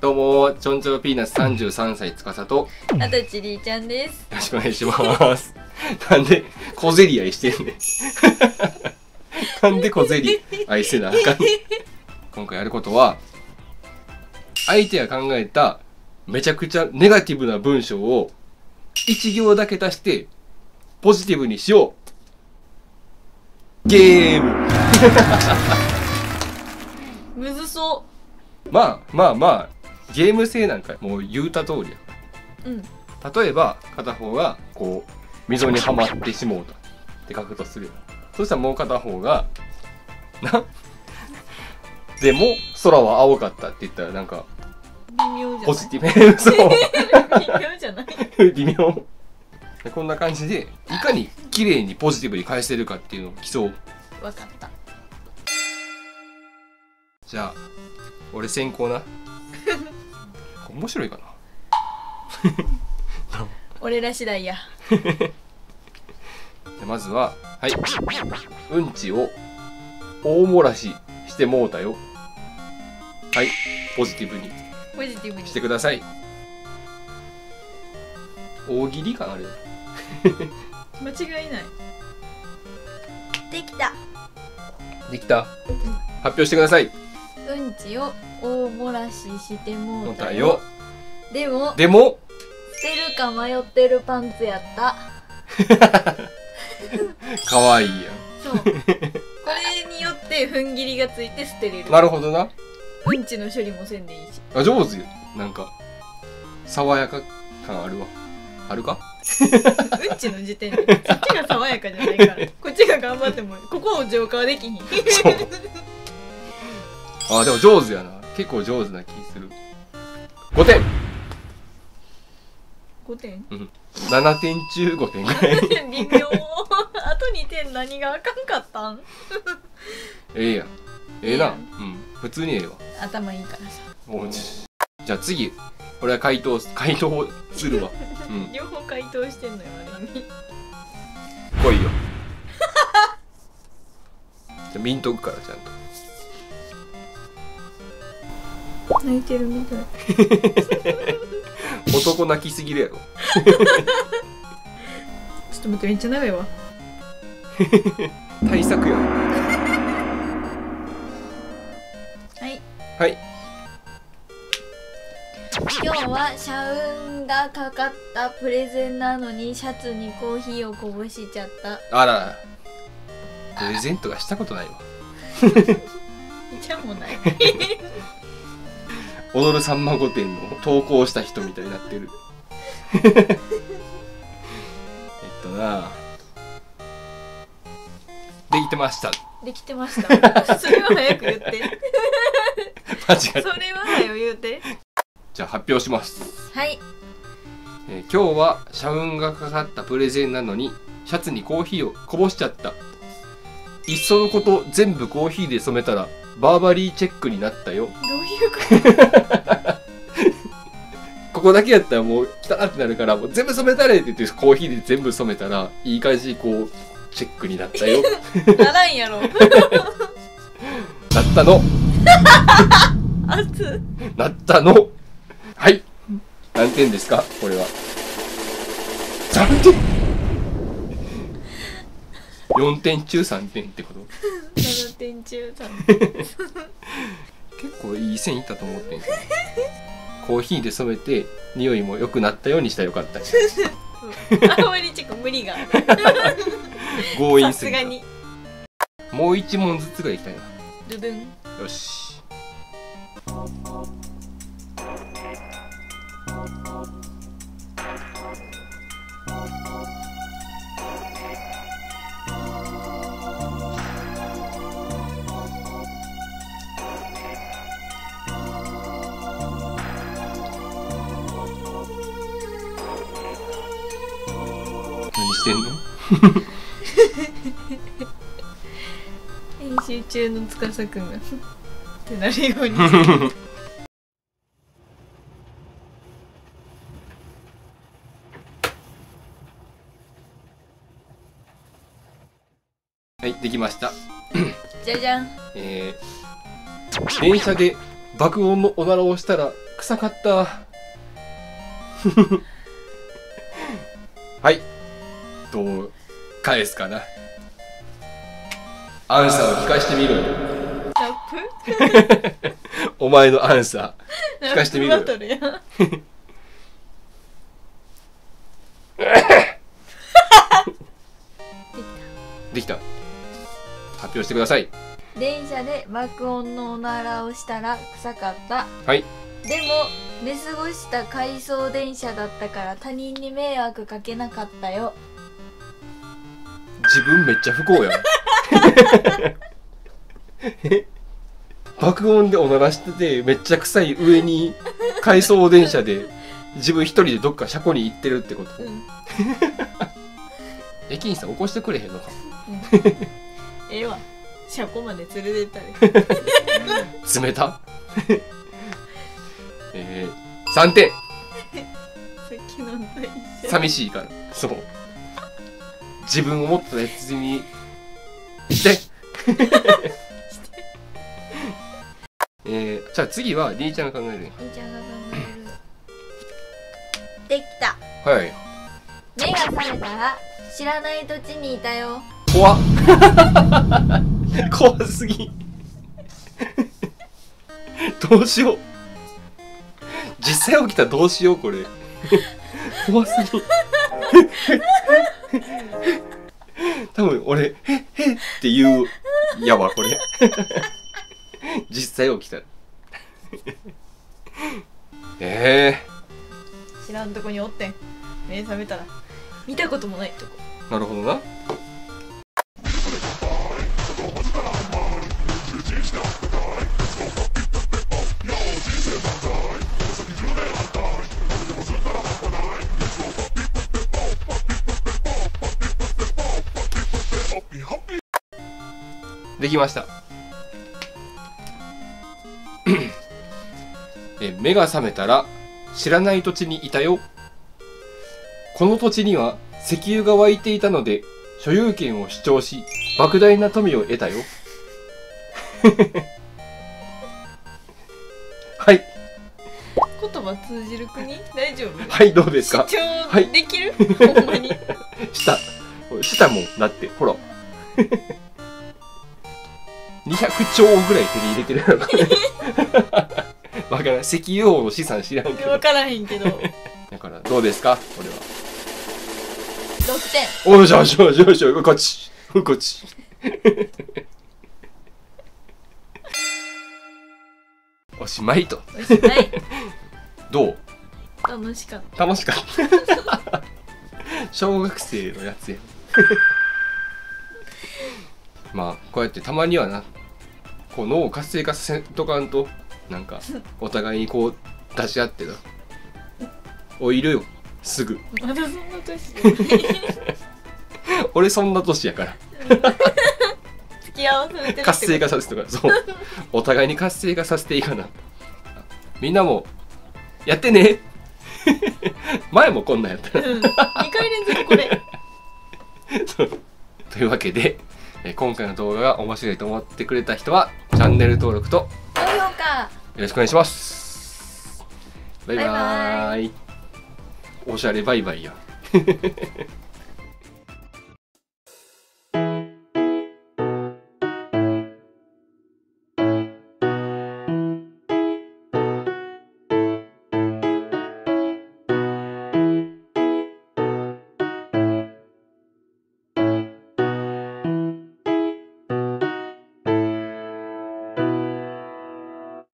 どうもちょんちょろピーナッツ33歳つかさと、あとちりーちゃんです。よろしくお願いします。なんで小競り合いしてんねん。なんで小競り合いせなあかんねん。今回やることは、相手が考えためちゃくちゃネガティブな文章を1行だけ足してポジティブにしようゲーム。むずそう。まあゲーム性なんかもう言うた通りや、例えば片方がこう溝にはまってしもうとって書くとするよ。そしたらもう片方がなでも空は青かったって言ったらなんか微妙じゃない？ポジティブ。そう。微妙じゃない？微妙。こんな感じでいかに綺麗にポジティブに返せるかっていうのを競う。分かった。じゃあ俺先行な。面白いかな。俺ら次第や。まずははいうんちを大漏らししてもうたよ。はいポジティブに。ポジティブにしてください。大喜利感ある。間違いない。できた。できた。発表してください。うんちを大漏らししてもうたよ。でも捨てるか迷ってるパンツやった。可愛いやん。そう。これによって踏ん切りがついて捨てれる。なるほどな。うんちの処理もせんでいいし。あ、上手よ。なんか爽やか感あるわ。あるか？うんちの時点でこっちが爽やかじゃないから、こっちが頑張ってもここを浄化はできひん。あ、でも上手やな。結構上手な気する。5点。5点？うん、7点中5点ぐらい。微妙。あと2点何があかんかったん？ええやん。ええな。うん、普通にええわ。頭いいからさ。おう、じゃあ次俺は回答するわ。うん、両方回答してんのよあれに。来いよ。じゃ見んとくからちゃんと。泣いてるみたい。男泣きすぎるやろ。ちょっと待って、めっちゃ長いわ。対策や。はい。はい。今日は社運がかかったプレゼンなのにシャツにコーヒーをこぼしちゃった。あら、プレゼントがしたことないわ。じゃもない。踊るさんま御殿の投稿した人みたいになってる。な、できてました。できてました。それは早く言って。間違えた。それは早く言うて。じゃあ発表します。はい、今日は社運がかかったプレゼンなのにシャツにコーヒーをこぼしちゃった。いっそのこと全部コーヒーで染めたらバーバリーチェックになったよ。どういうこと？ここだけやったらもう汚ってなるから、もう全部染めたれって言って、コーヒーで全部染めたらいい感じにこうチェックになったよ。ならんやろ。なったの。熱なったの。はい、何点ですか、これは。3点。4点中3点ってこと。7点中3点。結構いい線いったと思ってんけど。コーヒーで染めて匂いも良くなったようにしたらよかった。あんまりちょっと無理がある。強引すぎた。もう1問ずつがいきたいな。ドゥドゥン。よし。何してんの？練習中の司くんがってなるように。はい、できました。じゃじゃん。電車で爆音のおならをしたら臭かった。はい、どう返すかな。アンサーを聞かしてみろよ。お前のアンサー聞かしてみろよ。できた。発表してください。電車で爆音のおならをしたら臭かった。はい。でも寝過ごした回送電車だったから他人に迷惑かけなかったよ。自分めっちゃ不幸やん。爆音でおならしててめっちゃ臭い上に回送電車で自分一人でどっか車庫に行ってるってこと、駅員さん起こしてくれへんのか。ええわ、車庫まで連れてったり。冷た。3点。先の大事。寂しいから。そう。自分をもっと別にして。じゃあ次はりーちゃんが考える。りーちゃんが考える。できた。はい。目が覚めたら知らない土地にいたよ。怖っ。怖すぎ。どうしよう、実際起きたらどうしようこれ。怖すぎ。多分俺「へっへっ」って言うやわこれ。実際起きたら。知らんとこにおってん、目覚めたら見たこともないとこ。なるほどな。できました。目が覚めたら知らない土地にいたよ。この土地には石油が湧いていたので所有権を主張し莫大な富を得たよ。はい。言葉通じる国大丈夫。はい、どうですか。主張できる、はい、ほんまに。したもんだって、ほら。200兆ぐらい手に入れてるのかな。わからん、石油王の資産知らんけど。わからへんけど。だからどうですかこれは。6点。おいしょよしょよしょ、こっちこっち。おしまいと。おしまい。どう？楽しかった。楽しかった。小学生のやつや。まあこうやってたまにはな、こう脳を活性化させとかんと、なんかお互いにこう出し合ってな。おいるよすぐ。まだそんな年。俺そんな年やから。付き合わせて活性化させとか、そう。お互いに活性化させていいかな。みんなもやってね。前もこんなんやった。2回連続これ。そう。というわけで。今回の動画が面白いと思ってくれた人はチャンネル登録と高評価よろしくお願いします。バイバーイ。おしゃれバイバイや。